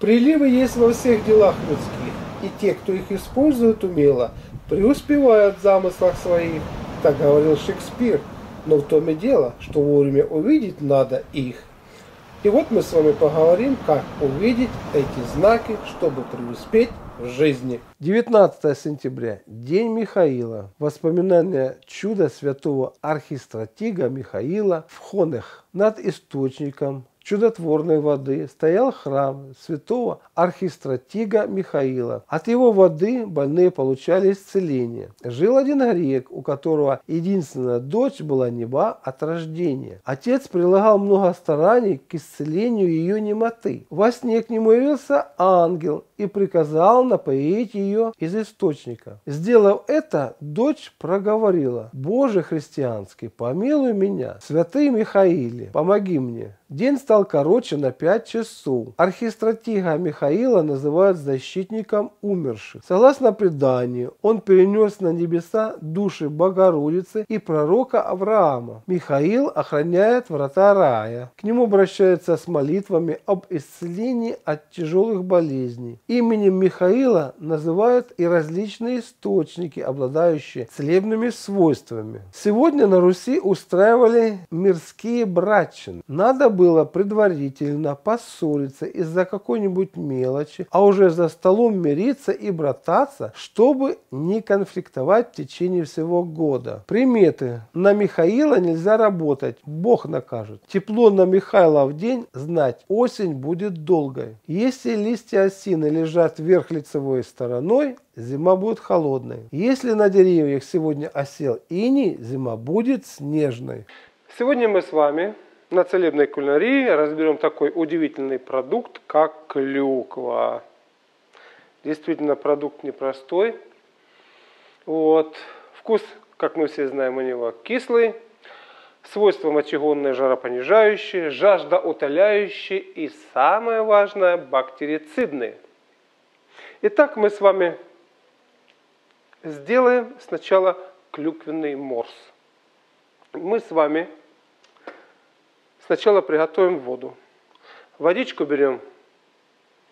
Приливы есть во всех делах людских, и те, кто их использует умело, преуспевают в замыслах своих, так говорил Шекспир, но в том и дело, что вовремя увидеть надо их. И вот мы с вами поговорим, как увидеть эти знаки, чтобы преуспеть в жизни. 19 сентября. День Михаила. Воспоминания чуда святого архистратига Михаила в Хонех. Над источником чудотворной воды стоял храм святого архистратига Михаила. От его воды больные получали исцеление. Жил один грек, у которого единственная дочь была неба от рождения. Отец прилагал много стараний к исцелению ее немоты. Во сне к нему явился ангел и приказал напоить ее из источника. Сделав это, дочь проговорила: «Боже христианский, помилуй меня, святый Михаиле, помоги мне». День стал короче на 5 часов. Архистратига Михаила называют защитником умерших. Согласно преданию, он перенес на небеса души Богородицы и пророка Авраама. Михаил охраняет врата рая. К нему обращаются с молитвами об исцелении от тяжелых болезней. Именем Михаила называют и различные источники, обладающие целебными свойствами. Сегодня на Руси устраивали мирские брачины. Надо было предварительно поссориться из-за какой-нибудь мелочи, а уже за столом мириться и брататься, чтобы не конфликтовать в течение всего года. Приметы. На Михаила нельзя работать, Бог накажет. Тепло на Михайлов день знать, осень будет долгой. Если листья осины лежат вверх лицевой стороной, зима будет холодной. Если на деревьях сегодня осел иней, зима будет снежной. Сегодня мы с вами на целебной кулинарии разберем такой удивительный продукт, как клюква. Действительно, продукт непростой. Вкус, как мы все знаем, у него кислый. Свойства мочегонные, жаропонижающие, жаждоутоляющие и, самое важное, бактерицидные. Итак, мы с вами сделаем сначала клюквенный морс. Мы с вами сначала приготовим воду. Водичку берем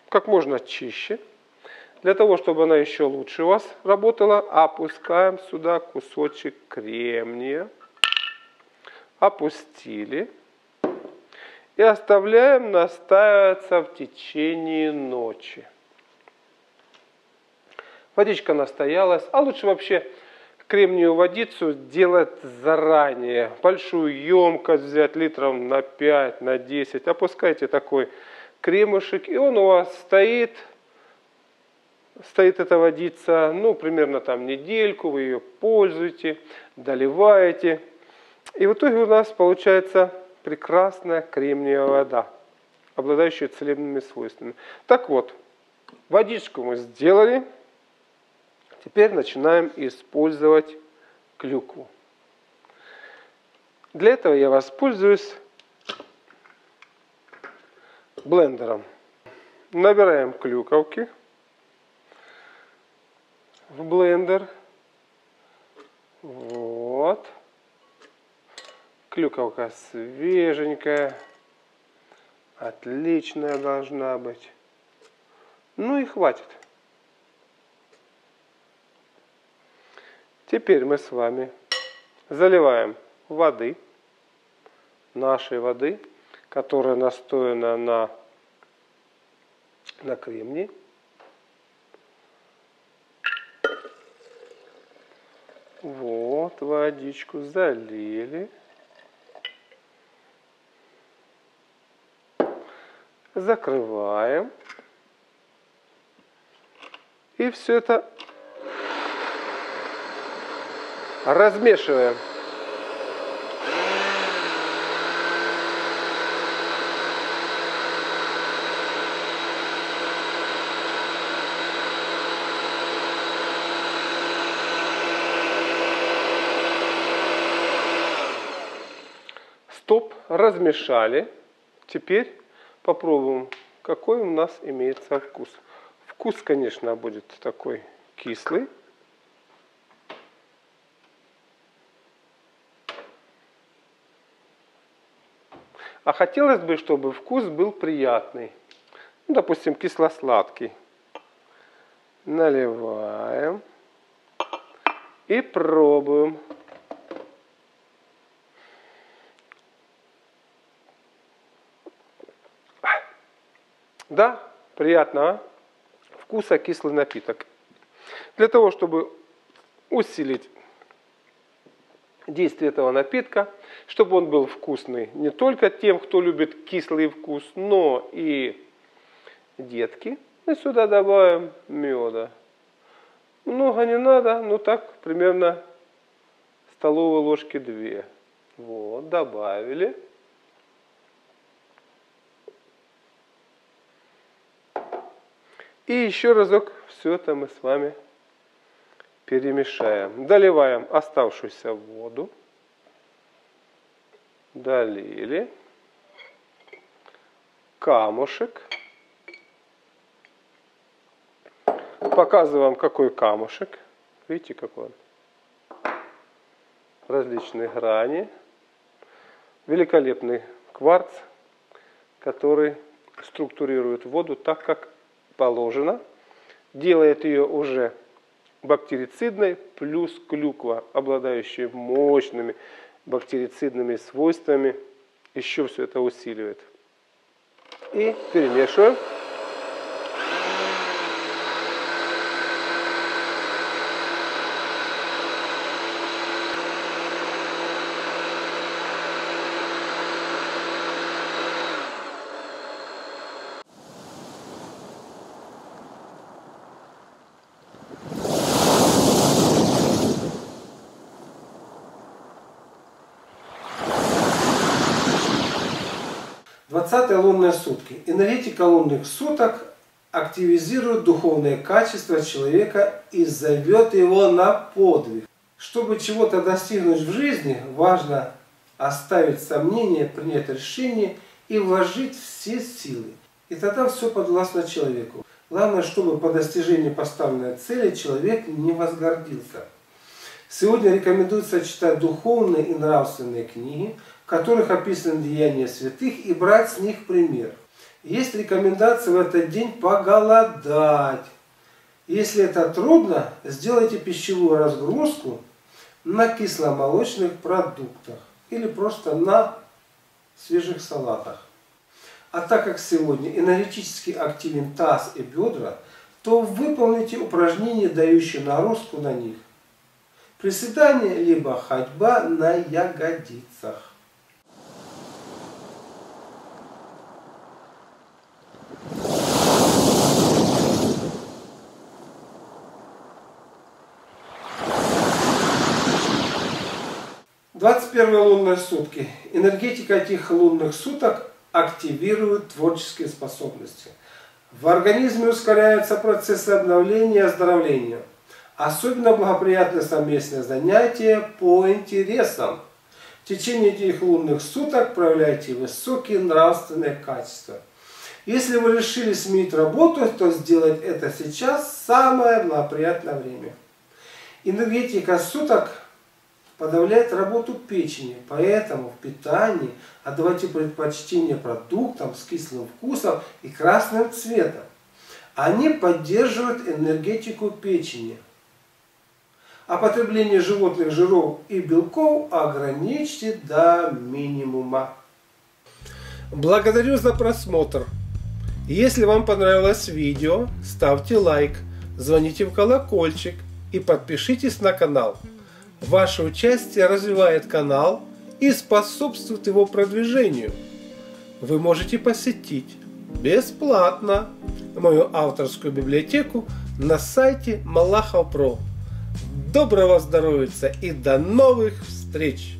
как можно чище, для того, чтобы она еще лучше у вас работала. Опускаем сюда кусочек кремния. Опустили. И оставляем настаиваться в течение ночи. Водичка настоялась, а лучше вообще кремниевую водицу делать заранее. Большую емкость взять, литров на 5, на 10. Опускайте такой кремушек, и он у вас стоит эта водица, примерно там недельку, вы ее пользуете, доливаете. И в итоге у нас получается прекрасная кремниевая вода, обладающая целебными свойствами. Так вот, водичку мы сделали. Теперь начинаем использовать клюкву. Для этого я воспользуюсь блендером. Набираем клюковки в блендер. Клюковка свеженькая, отличная должна быть. И хватит. Теперь мы с вами заливаем воды, нашей воды, которая настоена на кремнии. Водичку залили. Закрываем. И все это размешиваем. Стоп, размешали. Теперь попробуем, какой у нас имеется вкус. Вкус, конечно, будет такой кислый. А хотелось бы, чтобы вкус был приятный. допустим, кисло-сладкий. Наливаем и пробуем. Да, приятно, а? Вкуса кислый напиток. Для того, чтобы усилить действие этого напитка, чтобы он был вкусный не только тем, кто любит кислый вкус, но и детки, мы сюда добавим меда. Много не надо, но так примерно столовой ложки 2. Вот, добавили. И еще разок все это мы с вами перемешаем. Доливаем оставшуюся воду. Долили. Камушек. Показываем, какой камушек. Видите, какой он? Различные грани. Великолепный кварц, который структурирует воду так, как положено, делает ее уже бактерицидной, плюс клюква, обладающая мощными бактерицидными свойствами, еще все это усиливает. И перемешиваем. Лунные сутки. Энергетика лунных суток активизирует духовные качества человека и зовет его на подвиг. Чтобы чего-то достигнуть в жизни, важно оставить сомнения, принять решение и вложить все силы. И тогда все подвластно человеку. Главное, чтобы по достижении поставленной цели человек не возгордился. Сегодня рекомендуется читать духовные и нравственные книги, в которых описаны деяния святых, и брать с них пример. Есть рекомендация в этот день поголодать. Если это трудно, сделайте пищевую разгрузку на кисломолочных продуктах или просто на свежих салатах. А так как сегодня энергетически активен таз и бедра, то выполните упражнения, дающие нагрузку на них. Приседание либо ходьба на ягодицах. Первые лунные сутки. Энергетика этих лунных суток активирует творческие способности. В организме ускоряются процессы обновления и оздоровления. Особенно благоприятны совместные занятия по интересам. В течение этих лунных суток проявляйте высокие нравственные качества. Если вы решили сменить работу, то сделать это сейчас самое благоприятное время. Энергетика суток подавляет работу печени, поэтому в питании отдавайте предпочтение продуктам с кислым вкусом и красным цветом. Они поддерживают энергетику печени. А потребление животных жиров и белков ограничьте до минимума. Благодарю за просмотр. Если вам понравилось видео, ставьте лайк, звоните в колокольчик и подпишитесь на канал. Ваше участие развивает канал и способствует его продвижению. Вы можете посетить бесплатно мою авторскую библиотеку на сайте Малахов.про. Доброго здоровья и до новых встреч!